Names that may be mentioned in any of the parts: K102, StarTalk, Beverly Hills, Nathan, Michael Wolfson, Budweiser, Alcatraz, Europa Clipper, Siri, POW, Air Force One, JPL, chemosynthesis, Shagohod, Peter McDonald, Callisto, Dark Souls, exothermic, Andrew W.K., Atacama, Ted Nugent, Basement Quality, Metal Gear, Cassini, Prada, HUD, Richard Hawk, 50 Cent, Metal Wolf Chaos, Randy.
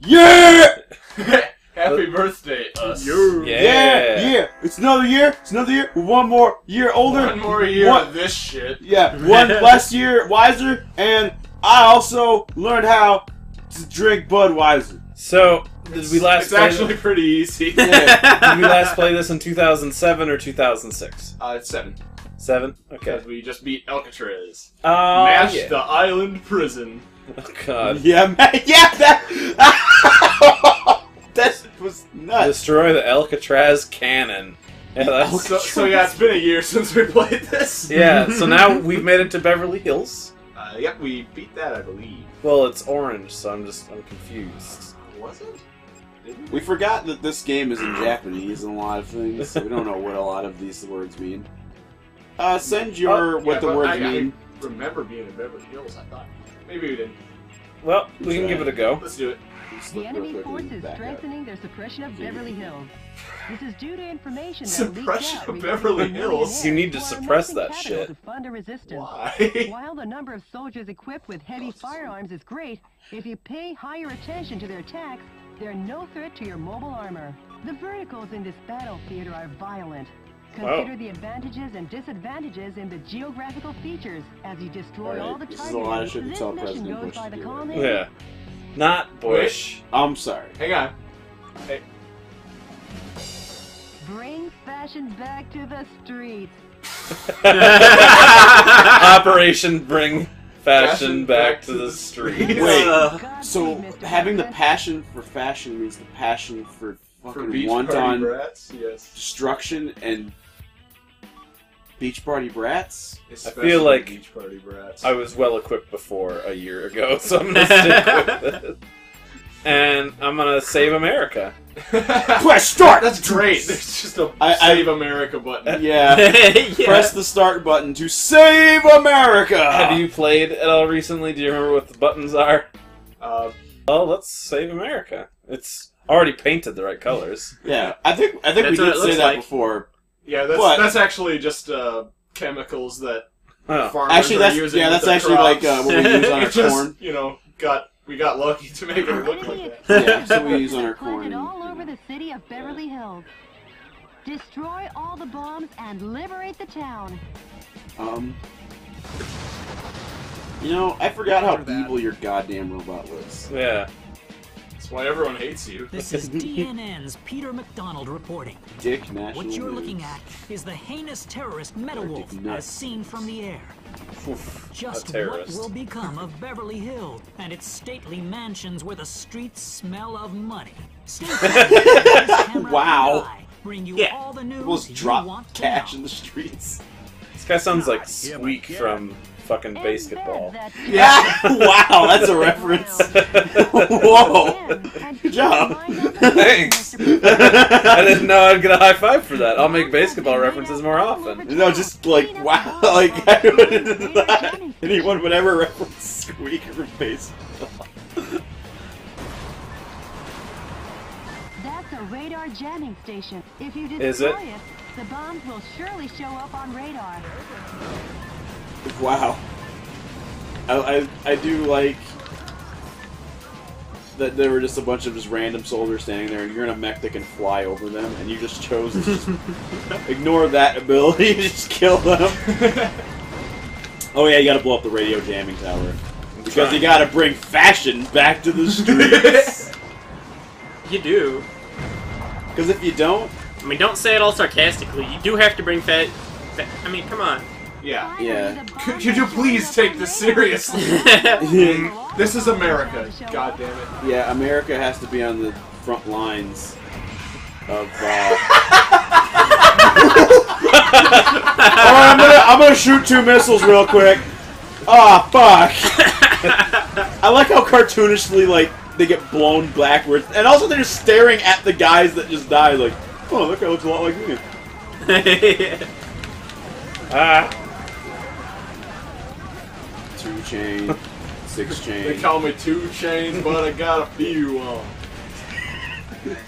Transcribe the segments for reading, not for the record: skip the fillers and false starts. Yeah! Happy birthday, us. Yeah. Yeah, yeah. It's another year. It's another year. We're one more year older. One more year of this shit. Yeah, one less year wiser. And I also learned how to drink Budweiser. So, did we last play this? It's actually pretty easy. Yeah. Did we last play this in 2007 or 2006? It's 7. 7? Okay. We just beat Alcatraz. Mashed the island prison. Oh, God. Yeah, that... that was nuts. Destroy the Alcatraz cannon. Yeah, so, it's been a year since we played this. Yeah, so now we've made it to Beverly Hills. Yep, we beat that, I believe. Well, it's orange, so I'm confused. Was it? We forgot that this game is in Japanese and a lot of things, so we don't know what a lot of these words mean. Send your what the words mean. I remember being in Beverly Hills, I thought. Maybe we didn't. Well, we can give it a go. Let's do it. The enemy force is strengthening their suppression of Beverly Hills. This is due to information that suppression of Beverly Hills? You need to suppress that shit. Why? While the number of soldiers equipped with heavy firearms is great, if you pay higher attention to their attacks, they're no threat to your mobile armor. The verticals in this battle theater are violent. Consider the advantages and disadvantages in the geographical features as you destroy all the targets. This is a lot of shit to tell President Bush to do, right? Yeah. Not Bush. Wait. I'm sorry. Hang on. Hey. Bring fashion back to the streets. Operation Bring Fashion back to the Streets. Wait, so having the passion for fashion means the passion for fucking wanton destruction and beach party brats? Especially I feel like beach party brats. I was well equipped before a year ago, so I'm gonna stick with it. And I'm gonna save America. Press start! That's great! There's just a save America button. Yeah. Yeah. Press the start button to save America! Have you played at all recently? Do you remember what the buttons are? Well, let's save America. It's already painted the right colors. Yeah, I think we did say that before. Yeah, that's actually just chemicals that farmers are using. Yeah, that's actually crops. What we use on our corn. You know, we got lucky to make it look like that. Yeah, so we use on our corn. All over the city of Beverly Hills. Destroy all the bombs and liberate the town. You know, I forgot how evil your goddamn robot was. Yeah. That's why everyone hates you. This is DNN's Peter McDonald reporting. Dick National What you're looking at is the heinous terrorist Metal Wolf as seen from the air. Oof, just what will become of Beverly Hills and its stately mansions where the streets smell of money. Stay tuned. Wow. Bring you all the news we'll drop cash in the streets. This guy sounds like Squeak from fucking Basketball. Yeah! Wow, that's a reference. Whoa! Good job. Thanks. I didn't know I'd get a high five for that. I'll make basketball references more often. No, just like, wow, like, I wouldn't thought anyone would ever reference Squeak from Baseball. That's a radar jamming station. If you destroy it, the bombs will surely show up on radar. Wow, I do like that there were just a bunch of random soldiers standing there, and you're in a mech that can fly over them, and you just chose to just ignore that ability to just kill them. Oh yeah, you gotta blow up the radio jamming tower because you gotta bring fashion back to the streets. You do, because if you don't, I mean, don't say it all sarcastically. You do have to bring I mean, come on. Yeah. Could you please take this seriously? This is America. God damn it. Yeah, America has to be on the front lines of. Alright, I'm gonna shoot 2 missiles real quick. Ah, fuck. I like how cartoonishly they get blown backwards, and also they're just staring at the guys that just died. Like, oh, that guy looks a lot like me. Ah. 2 Chain, 6 Chain. They call me 2 Chains, but I got a few on.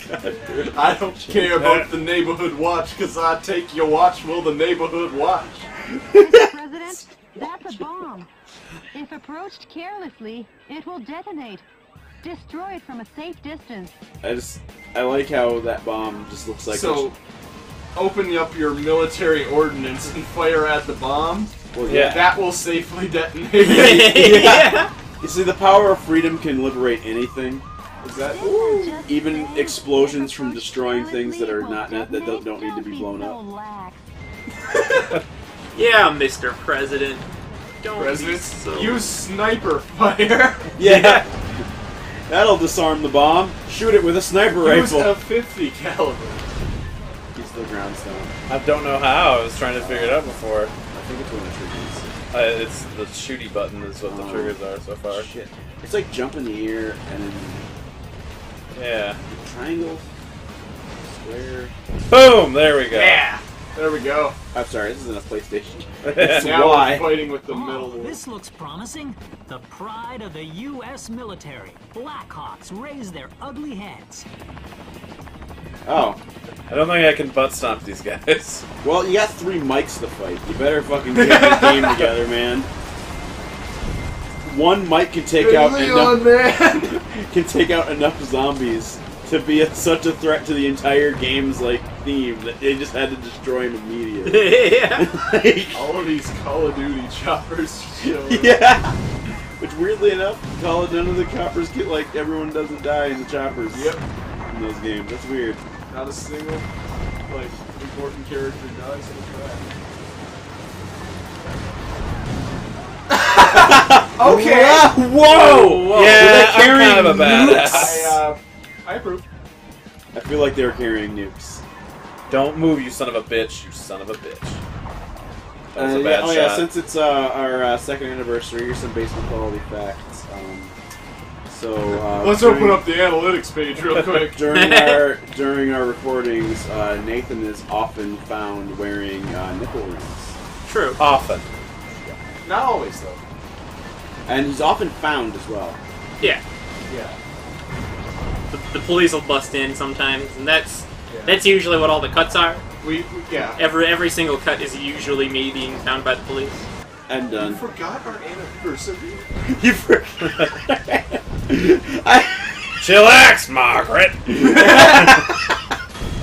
God, I don't care about the neighborhood watch, cause I take your watch. Will the neighborhood watch? Mr. President, that's a bomb. If approached carelessly, it will detonate. Destroy it from a safe distance. I like how that bomb just looks like. So, open up your military ordnance and fire at the bomb. Well, yeah. That will safely detonate. Yeah. You see, the power of freedom can liberate anything. Is that even explosions from destroying things that are that don't need to be blown up? Yeah, Mr. President. Don't President, so... use sniper fire. Yeah. That'll disarm the bomb. Shoot it with a sniper rifle. Use a 50 caliber. He's the groundstone. I don't know how. I was trying to figure it out before. I think it's one of the triggers. It's the shooty button is what the triggers are so far. Shit. It's like jump in the air and then... Yeah. Triangle. Square. Boom! There we go. Yeah! There we go. I'm sorry, this isn't a PlayStation. That's now I'm fighting with the Metal Wolf. This looks promising. The pride of the U.S. military. Blackhawks raise their ugly heads. Oh. I don't think I can butt stomp these guys. Well, you got 3 mics to fight. You better fucking get this game together, man. One mic can take out enough zombies to be such a threat to the entire game's like theme that they just had to destroy him immediately. Yeah. Like, all of these Call of Duty choppers. Yeah. Which weirdly enough, none of the choppers get like everyone doesn't die in the choppers. Yep. In those games, that's weird. Not a single like important character dies in the track. Okay. Whoa. Whoa. Yeah. I'm kind of a badass. I approve. I feel like they were carrying nukes. Don't move, you son of a bitch! You son of a bitch! That was a bad shot. Yeah, since it's our 2nd anniversary, here's some basement quality facts. Let's open up the analytics page real quick. during our recordings, Nathan is often found wearing nipple rings. True. Often. Yeah. Not always though. And he's often found as well. Yeah. Yeah. The police will bust in sometimes, and that's usually what all the cuts are. Every single cut is usually me being found by the police. And done. You forgot our anniversary. You forgot. Chillax, Margaret.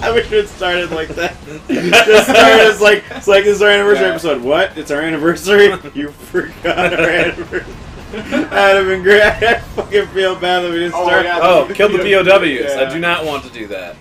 I wish it started like that. Just started as like it's like this is our anniversary episode. What? It's our anniversary. You forgot our anniversary. That'd have been great. I fucking feel bad that we didn't start. Yeah, kill the POWs. Yeah. I do not want to do that.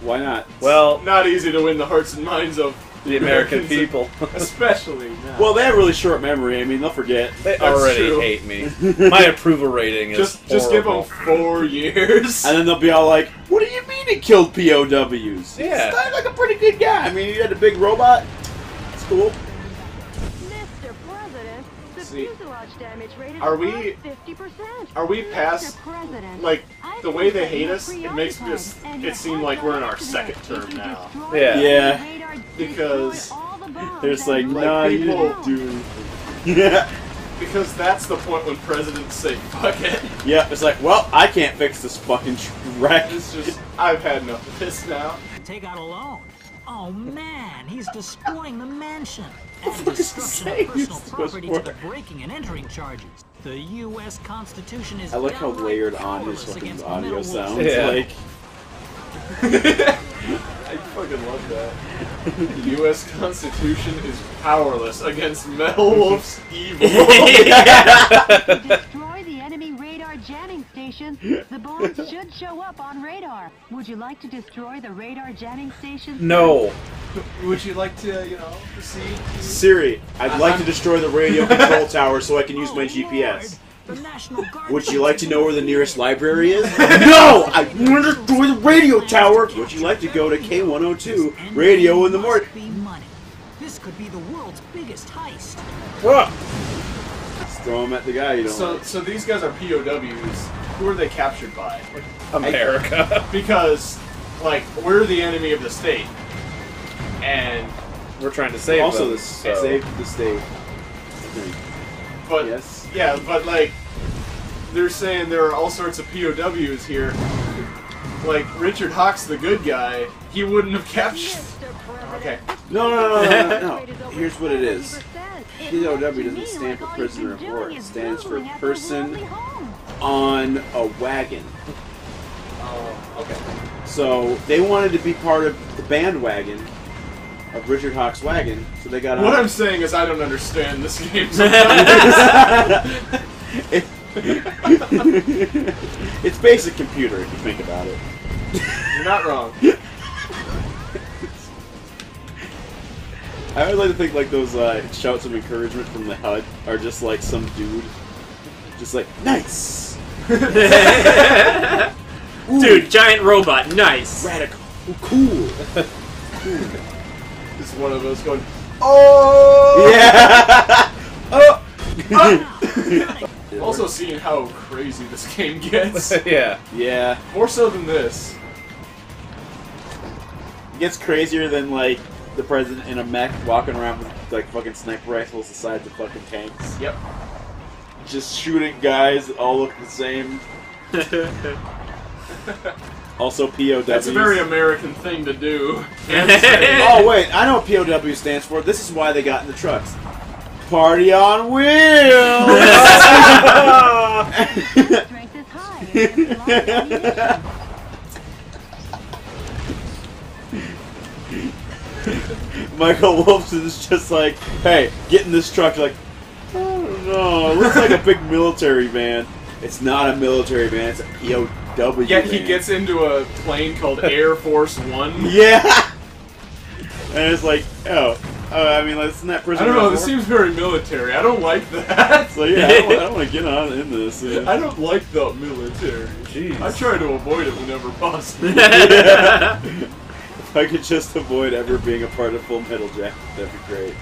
Why not? Well, not easy to win the hearts and minds of the American people. Especially now. Well, they have really short memory. I mean, they'll forget. They already hate me. My approval rating is just give them 4 years. And then they'll be all like, what do you mean it killed POWs? Yeah. He's like a pretty good guy. I mean, you had a big robot. It's cool. See, are we past, like, the way they hate us, it makes it seem like we're in our 2nd term now. Yeah. Yeah. Because they're just like, nah, people do. Yeah. Because that's the point when presidents say, fuck it. Yeah, it's like, well, I can't fix this fucking wreck. It's just, I've had enough of this now. Take out a loan. Oh man, he's destroying the mansion. And destruction of personal property to the breaking and entering charges. The U.S. Constitution is. I like how layered on his fucking audio sounds. Yeah. Like. I fucking love that. The U.S. Constitution is powerless against Metal Wolf's evil. Destroy the enemy radar jamming stations. The bombs should show up on radar. Would you like to destroy the radar jamming stations? No. Would you like to, you know, see? Siri, I'd like to destroy the radio control tower so I can use my GPS. Would you like to know where the nearest library is? No! I want to destroy the radio tower! Would you like to go to K102 radio in the morning? This could be the world's biggest heist. Just throw them at the guy you don't like. So these guys are POWs. Who are they captured by? America. Because, like, we're the enemy of the state. And we're trying to save them. Save the state. But, yes. Yeah, but like, they're saying there are all sorts of POWs here. Like, Richard Hawk's the good guy. He wouldn't have captured... Okay. No. Here's what it is. POW doesn't stand for prisoner of war. It stands for person on a wagon. Oh, okay. So they wanted to be part of the bandwagon of Richard Hawk's wagon, so they got on. What I'm saying is I don't understand this game sometimes. It's basic computer if you think about it. You're not wrong. I always like to think like those shouts of encouragement from the HUD are just like some dude just like, nice! Dude, giant robot, nice! Radical, ooh, cool! Cool. Just one of those going, oh! Yeah! Oh! Oh! Also seeing how crazy this game gets. Yeah. Yeah. More so than this. It gets crazier than, like, the president in a mech walking around with, like, fucking sniper rifles the size of fucking tanks. Yep. Just shooting guys that all look the same. Also POWs. That's a very American thing to do. Oh, wait. I know what POW stands for. This is why they got in the trucks. Party on wheels! Michael Wolfson is just like, hey, get in this truck. You're like, I don't know, it looks like a big military van. It's not a military van, it's a POW. Yet he gets into a plane called Air Force One. Yeah! And it's like, oh. I mean, like, isn't that prison? I don't know. This seems very military. I don't like that. So yeah, I don't want to get on in this. Yeah. I don't like the military. Jeez. I try to avoid it whenever possible. Yeah. If I could just avoid ever being a part of Full Metal Jacket, that'd be great.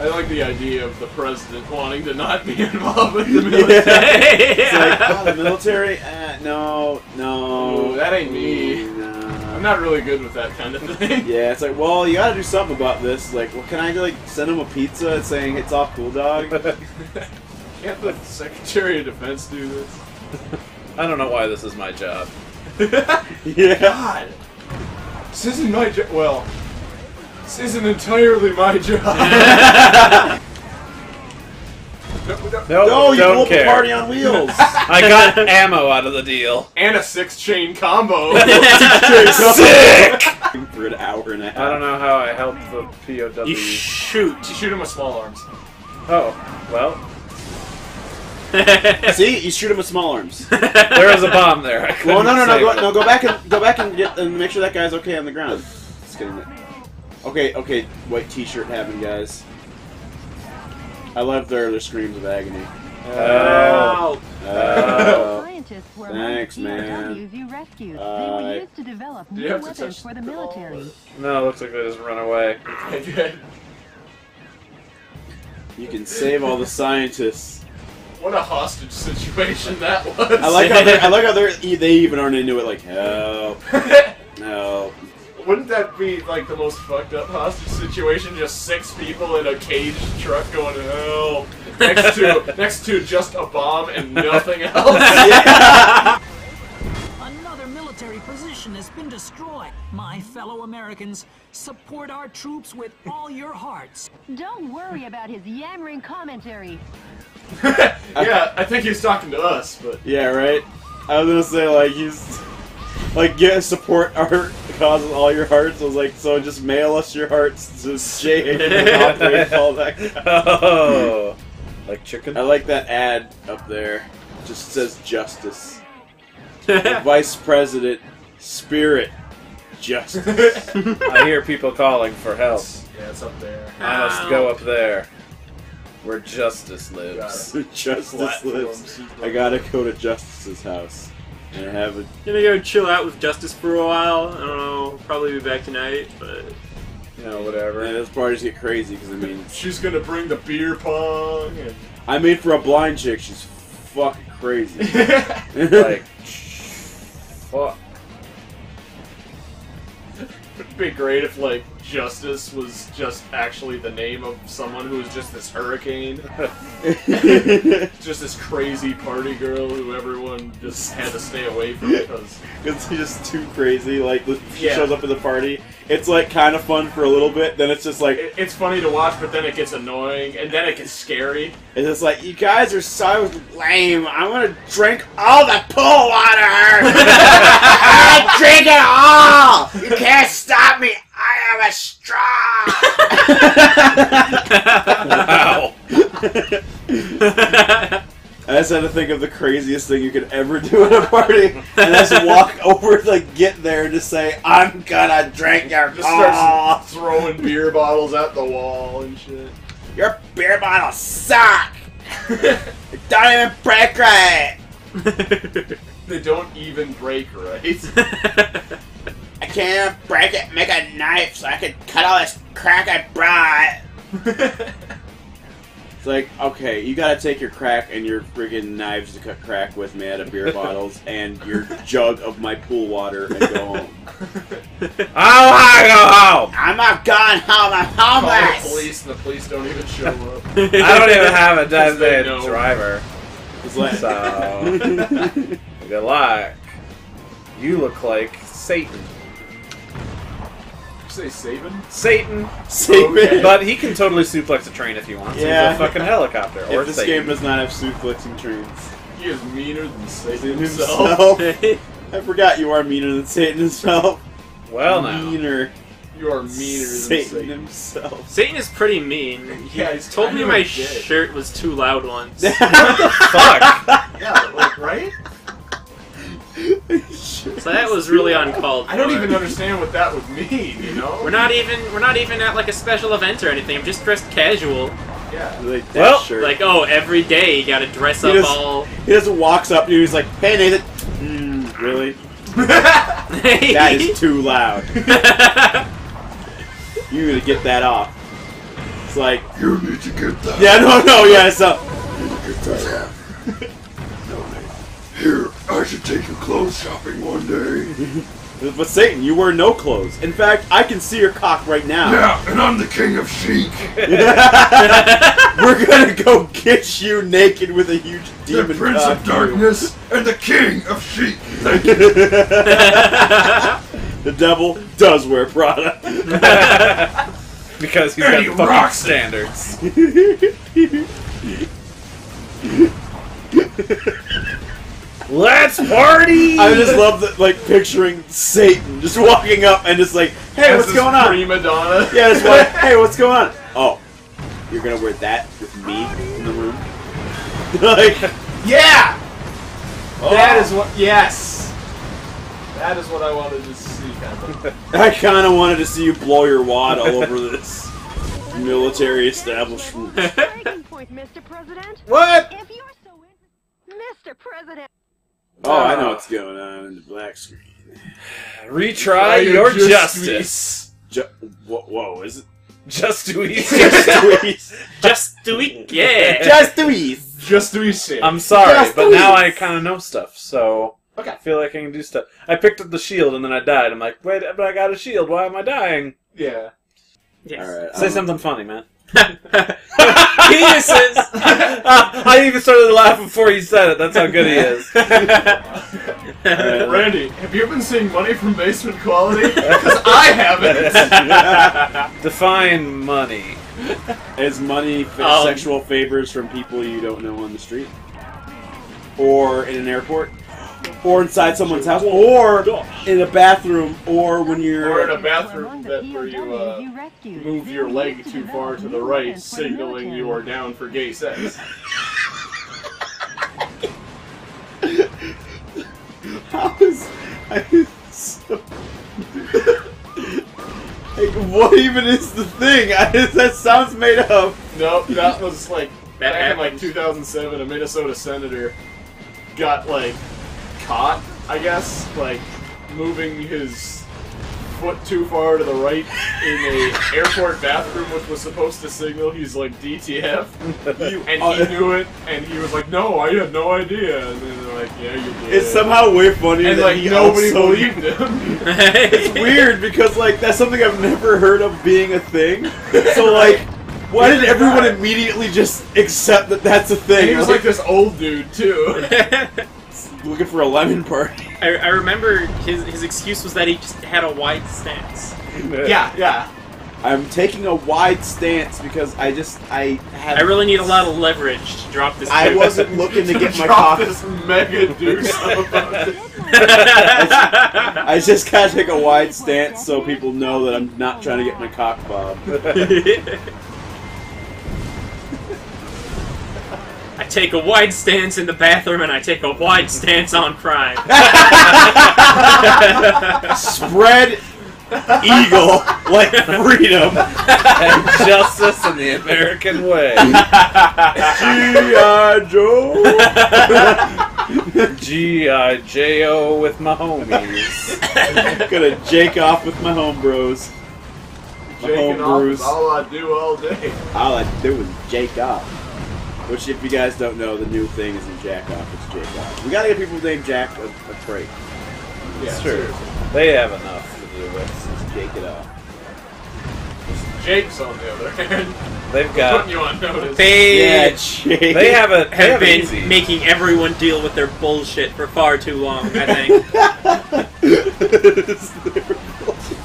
I like the idea of the president wanting to not be involved with the military. Yeah. It's like, oh, the military? No. Ooh, that ain't me. No. I'm not really good with that kind of thing. Yeah, it's like, well, you gotta do something about this. Like, well, can I, like, send him a pizza saying it's all cool, dog? Can't the Secretary of Defense do this? I don't know why this is my job. Yeah. God! This isn't my job. Well, this isn't entirely my job. No, you blew up a party on wheels! I got ammo out of the deal. And a 6-chain combo! Sick! For an hour and a half. I don't know how I helped the POW. You shoot! You shoot him with small arms. Oh, well. See? You shoot him with small arms. There is a bomb there. I well, no, go back and make sure that guy's okay on the ground. Just kidding. Okay, white t-shirt having guys. I love their screams of agony. Oh. Scientists were thanks, man. They were used to develop new weapons for the military. No, it looks like they just run away. You can save all the scientists. What a hostage situation that was. I like how they even aren't into it. Like, help, no. Wouldn't that be, like, the most fucked up hostage situation? Just 6 people in a caged truck going, oh, next to just a bomb and nothing else? Yeah. Another military position has been destroyed. My fellow Americans, support our troops with all your hearts. Don't worry about his yammering commentary. Yeah, I think he's talking to us, but... Yeah, right? I was gonna say, like, he's... Like, yeah, support our cause with all your hearts. I was like, so just mail us your hearts to Shane and all that. Oh. Like chicken? I like that ad up there. It just says justice. The Vice President, spirit, justice. I hear people calling for help. Yeah, it's up there. I must go up there. Where justice lives. Justice lives. I gotta go to Justice's house. And I'm gonna go chill out with Justice for a while. I don't know, probably be back tonight, but... You know, whatever. Yeah, those parties get crazy, because I mean... She's gonna bring the beer pong, and... I mean, for a blind chick, she's fucking crazy. Like... Fuck. It'd be great if, like, Justice was just actually the name of someone who was just this hurricane. Just this crazy party girl who everyone just had to stay away from because... it's just too crazy, like, she shows up at the party, it's like kind of fun for a little bit, then it's just like... It's funny to watch, but then it gets annoying, and then it gets scary. It's just like, you guys are so lame, I'm gonna drink all the pool water! I'm gonna drink it all! You can't stop me! I am a straw! Wow. I just had to think of the craziest thing you could ever do at a party, and I just walk over, like, get there and just say, I'm gonna drink your ball! Just throwing beer bottles at the wall and shit. Your beer bottles suck! They don't even break right! They don't even break right. I can't break it, make a knife so I can cut all this crack I brought. It's like, okay, you gotta take your crack and your friggin' knives to cut crack with, man, of beer bottles, and your jug of my pool water and go home. I'll go home! I'm not going home, I'm homeless! Call the police, and the police don't even show up. I don't even have a designated driver. So, good luck. You look like Satan. Say Satan. Okay. But he can totally suplex a train if he wants. Yeah. He's a fucking helicopter. Or if this Satan. Game does not have suplexing trains. He is meaner than Satan himself. I forgot you are meaner than Satan himself. Well, now. Meaner. You are meaner than Satan himself. Satan is pretty mean. Yeah, he's told me my shirt was too loud once. What the fuck? Yeah, like, right? So that was really uncalled for. I don't even understand what that would mean, you know? We're not even at like a special event or anything. I'm just dressed casual. Yeah. Like, well, like, oh, every day you gotta dress up all... He just walks up to you, he's like, hey, Nathan. Really? That is too loud. You need to get that off. It's like... You need to get that off. Yeah, so... You need to get that off. No, Nathan. Here, I should take you clothes shopping one day. But Satan, you wear no clothes. In fact, I can see your cock right now. Yeah, and I'm the king of chic. We're gonna go get you naked with a huge demon. The prince of darkness and the king of chic. Thank you. The devil does wear Prada. Because he's got the fucking standards. Let's party! I just love that, like, picturing Satan just walking up and just like, hey, what's going on? Prima donna. Yeah, just like, hey, what's going on? Oh, you're gonna wear that with me in the room? Like, yeah! Oh. That is what, yes! That is what I wanted to see, kind of. I kind of wanted to see you blow your wad all over this military establishment. Point, Mr. President. What? If you're so interested, Mr. President. Oh, I know what's going on in the black screen. Retry your justice. Whoa, is it? Justice. Justice. Justice. Yeah. Justice. Justice. I'm sorry, but now I kind of know stuff, so okay. I feel like I can do stuff. I picked up the shield and then I died. I'm like, wait, but I got a shield. Why am I dying? Yeah. Yes. All right, say something funny, man. Penises! I even started to laugh before he said it. That's how good he is. Randy, have you been seeing money from Basement Quality? Because I haven't! Define money. Is money sexual favors from people you don't know on the street? Or in an airport? Or inside someone's house, or in a bathroom, or when you're... Or in a bathroom where you move your leg too far to the right, signaling you are down for gay sex. Like, what even is the thing? That sounds made up. Nope, that was like... Back in like 2007, a Minnesota senator got like... caught, I guess, like, moving his foot too far to the right in a airport bathroom, which was supposed to signal he's like DTF, and he knew it, and he was like, "No, I had no idea." And then they're like, "Yeah, you did." It's somehow way funnier, and like nobody believed him. It's weird because like that's something I've never heard of being a thing. So like. Why did everyone immediately just accept that that's a thing? And he was like this old dude, too. Looking for a lemon party. I remember his excuse was that he just had a wide stance. Yeah, yeah. I'm taking a wide stance because I really need a lot of leverage to drop this. I wasn't looking to get my coffee. This mega deuce. I just gotta take a wide stance so people know that I'm not trying to get my cock bob. I take a wide stance in the bathroom, and I take a wide stance on crime. Spread eagle like freedom and justice in the American way. G.I. Joe. G.I. J.O. with my homies. Gonna jake off with my home bros. My home brews. All I do all day. All I do is jake off. Which, if you guys don't know, the new thing isn't Jack-Off, it's Jake-Off. We gotta get people named Jack a break. Yeah, sure. They have enough to do with. Just Jake it off. Jake's on the other hand. They've got... putting you on notice. Yeah, Jake. They have been easy. Making everyone deal with their bullshit for far too long, I think. It's their bullshit.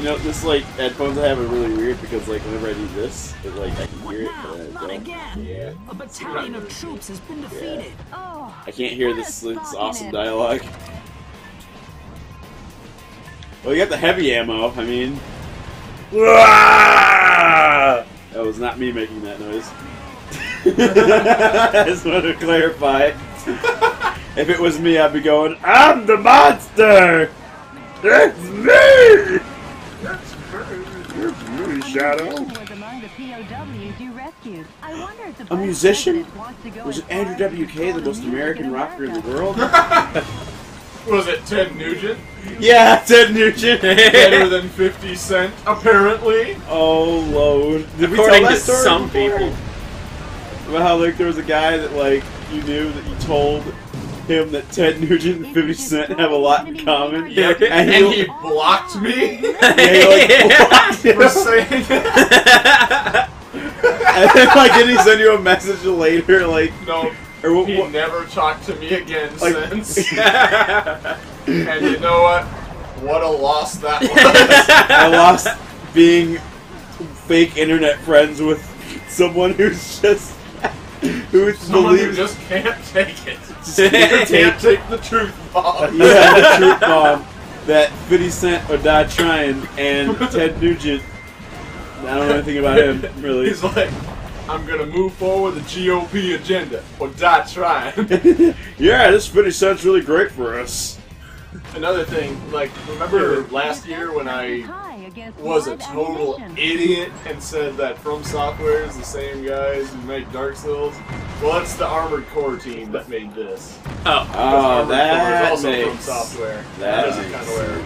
You know, this, like, headphones I have are really weird because, like, whenever I do this, it, like, I can hear it, but I don't. Not again. Yeah. A battalion of troops has been defeated. Yeah. Oh, I can't hear this awesome dialogue. Well, you got the heavy ammo, I mean. That was not me making that noise. I just wanted to clarify. If it was me, I'd be going, I'm the monster! It's me! Shadow. A musician? Was it Andrew W.K., the most American rocker in the world? Was it Ted Nugent? Yeah, Ted Nugent. Better than 50 Cent, apparently. Oh, Lord. Did we tell that story? Some people. About how, like, there was a guy that, like, you knew that you told him that Ted Nugent and 50 Cent have a lot in common. Yeah. And he blocked me? For saying that. And then, like, did he send you a message later? Like, no. Or he never talked to me again since. And you know what? What a loss that was. I lost being fake internet friends with someone who's just... Someone who just can't take it. Can't take the truth bomb. Yeah, the truth bomb. That 50 Cent or die trying, and Ted Nugent. I don't know anything about him, really. He's like, I'm gonna move forward the GOP agenda, or die trying. Yeah, this 50 Cent's really great for us. Another thing, like, remember last year when I was a total idiot and said that From Software is the same guys who make Dark Souls? Well, it's the Armored Core team that made this. Oh, that Core is also From Software. That is kind of where.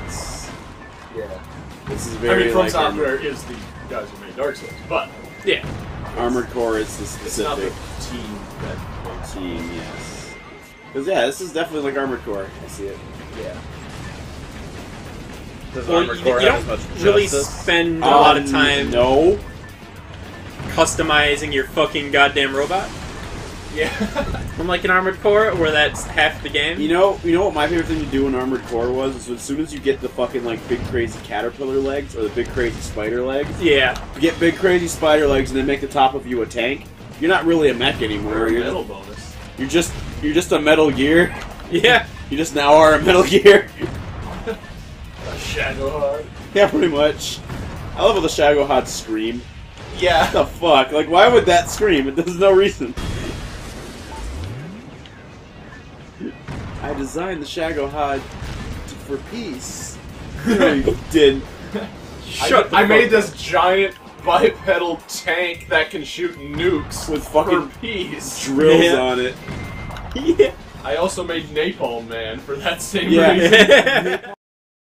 Yeah. This is very. I mean, From Software is the guys who made Dark Souls, but yeah. Armored Core is the specific team that yes. Because yeah, this is definitely like Armored Core. I see it. Yeah. Well, you don't really spend a lot of time customizing your fucking goddamn robot. Yeah. From like an Armored Core, where that's half the game. You know what my favorite thing to do in Armored Core was? Is as soon as you get the fucking like big crazy caterpillar legs or the big crazy spider legs. Yeah. You get big crazy spider legs and then make the top of you a tank. You're not really a mech anymore. You're a metal bonus. You're just a Metal Gear. Yeah. You just now are a Metal Gear. Shagohod. Yeah, pretty much. I love how the Shagohod scream. Yeah. What the fuck? Like, why would that scream? There's no reason. I designed the Shagohod for peace. No, you didn't. Shut the fuck up. I made this giant bipedal tank that can shoot nukes with fucking drills on it. Yeah. I also made Napalm Man for that same reason.